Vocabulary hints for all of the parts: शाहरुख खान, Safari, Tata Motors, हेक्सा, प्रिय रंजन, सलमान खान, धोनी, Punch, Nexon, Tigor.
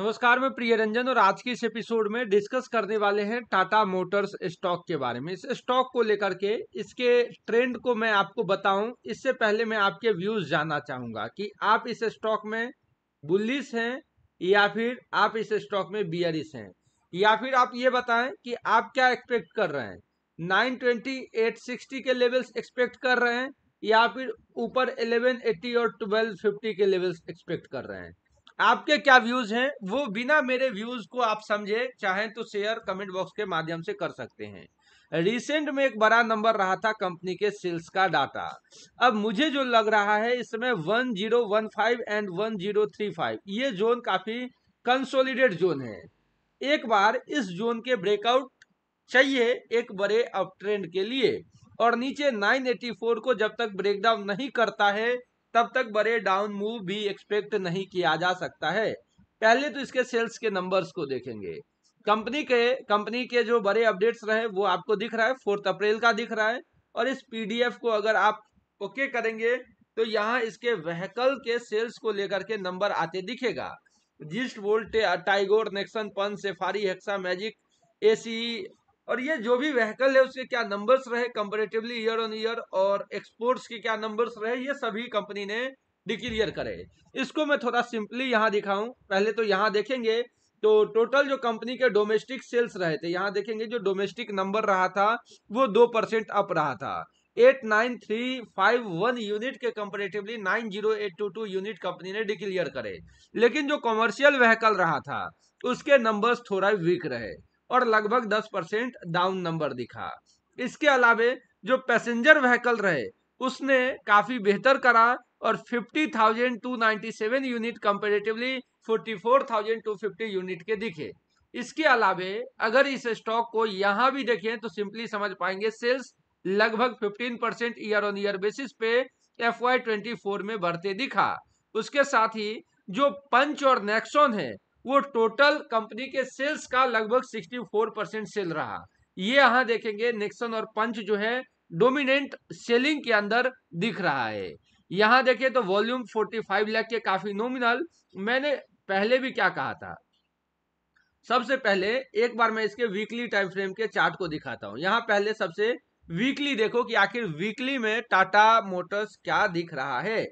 नमस्कार, मैं प्रिय रंजन और आज के इस एपिसोड में डिस्कस करने वाले हैं टाटा मोटर्स स्टॉक के बारे में। इस स्टॉक को लेकर के इसके ट्रेंड को मैं आपको बताऊं, इससे पहले मैं आपके व्यूज जानना चाहूंगा कि आप इस स्टॉक में बुलिश हैं या फिर आप इस स्टॉक में बियरिश हैं, या फिर आप ये बताएं कि आप क्या एक्सपेक्ट कर रहे हैं। 920, 860 के लेवल्स एक्सपेक्ट कर रहे हैं या फिर ऊपर 1180 और 1250 के लेवल्स एक्सपेक्ट कर रहे हैं। आपके क्या व्यूज हैं वो बिना मेरे व्यूज को आप समझे चाहें तो शेयर कमेंट बॉक्स के माध्यम से कर सकते हैं। रिसेंट में एक बड़ा नंबर रहा था कंपनी के सेल्स का डाटा। अब मुझे जो लग रहा है इसमें 1015 एंड 1035 ये जोन काफी कंसोलिडेट जोन है। एक बार इस जोन के ब्रेकआउट चाहिए एक बड़े अप ट्रेंड के लिए, और नीचे 984 को जब तक ब्रेकडाउन नहीं करता है तब तक बड़े डाउन मूव भी एक्सपेक्ट नहीं किया जा सकता है। पहले तो इसके सेल्स के नंबर्स को देखेंगे। कंपनी के जो बड़े अपडेट्स रहे वो आपको दिख रहा है, 4 अप्रैल का दिख रहा है। और इस पीडीएफ को अगर आप ओके करेंगे तो यहाँ इसके व्हीकल के सेल्स को लेकर के नंबर आते दिखेगा। Zest Bolt, Tigor, Nexon, Punch, Safari, हेक्सा, Magic, Ace और ये जो भी व्हीकल है उसके क्या नंबर्स रहे कंपैरेटिवली ईयर ऑन ईयर, और एक्सपोर्ट्स के क्या नंबर्स रहे, ये सभी कंपनी ने डिक्लेयर करे। इसको मैं थोड़ा सिंपली यहाँ दिखाऊं। पहले तो यहाँ देखेंगे तो टोटल जो कंपनी के डोमेस्टिक सेल्स रहे थे, यहाँ देखेंगे जो डोमेस्टिक नंबर रहा था वो 2% अप रहा था। 89351 यूनिट के कंपैरेटिवली 90822 यूनिट कंपनी ने डिक्लेयर करे। लेकिन जो कॉमर्शियल व्हीकल रहा था उसके नंबर्स थोड़ा वीक रहे और लगभग 10% डाउन नंबर दिखा। इसके अलावे जो पैसेंजर व्हीकल रहे उसने काफी बेहतर करा और 50,297 यूनिट कंपैरेटिवली 44,250 यूनिट के दिखे। इसके अलावे अगर इस स्टॉक को यहाँ भी देखें तो सिंपली समझ पाएंगे सेल्स लगभग 15% ईयर ऑन ईयर बेसिस पे FY24 में बढ़ते दिखा। उसके साथ ही जो पंच और नेक्सॉन है वो टोटल कंपनी के सेल्स का लगभग 64% सेल रहा। ये यहाँ देखेंगे नेक्सन और पंच जो है डोमिनेंट सेलिंग के अंदर दिख रहा है। यहाँ देखें तो वॉल्यूम 45 लाख के काफी नॉमिनल। मैंने पहले भी क्या कहा था, सबसे पहले एक बार मैं इसके वीकली टाइम फ्रेम के चार्ट को दिखाता हूँ। यहाँ पहले सबसे वीकली देखो कि आखिर वीकली में टाटा मोटर्स क्या दिख रहा है।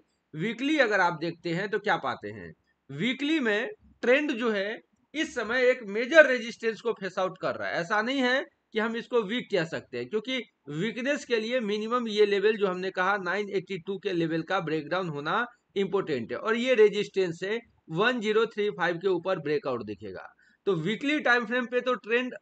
वीकली अगर आप देखते हैं तो क्या पाते हैं, वीकली में ट्रेंड जो है इस समय एक मेजर रेजिस्टेंस को फेस आउट कर रहा है। ऐसा नहीं है कि हम इसको वीक कह सकते हैं क्योंकि वीकनेस के लिए मिनिमम ये लेवल जो हमने कहा 982 के लेवल का ब्रेकडाउन होना इंपॉर्टेंट है, और ये रेजिस्टेंस है 1035 के ऊपर ब्रेकआउट दिखेगा। तो वीकली टाइम फ्रेम पे तो ट्रेंड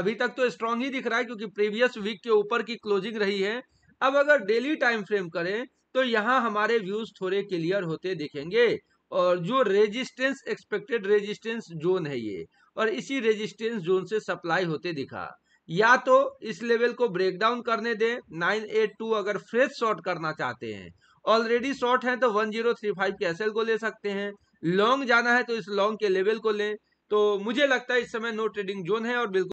अभी तक तो स्ट्रांग ही दिख रहा है क्योंकि प्रीवियस वीक के ऊपर की क्लोजिंग रही है। अब अगर डेली टाइम फ्रेम करें तो यहाँ हमारे व्यूज थोड़े क्लियर होते दिखेंगे, और जो रेजिस्टेंस एक्सपेक्टेड रेजिस्टेंस जोन है ये, और इसी रेजिस्टेंस जोन से सप्लाई होते दिखा। या तो इस लेवल को ब्रेकडाउन करने दें 982 अगर फ्रेश शॉर्ट करना चाहते हैं, ऑलरेडी शॉर्ट है तो 1035 के एसएल को ले सकते हैं। लॉन्ग जाना है तो इस लॉन्ग के लेवल को लें। तो मुझे लगता है इस समय नो ट्रेडिंग जोन है और बिल्कुल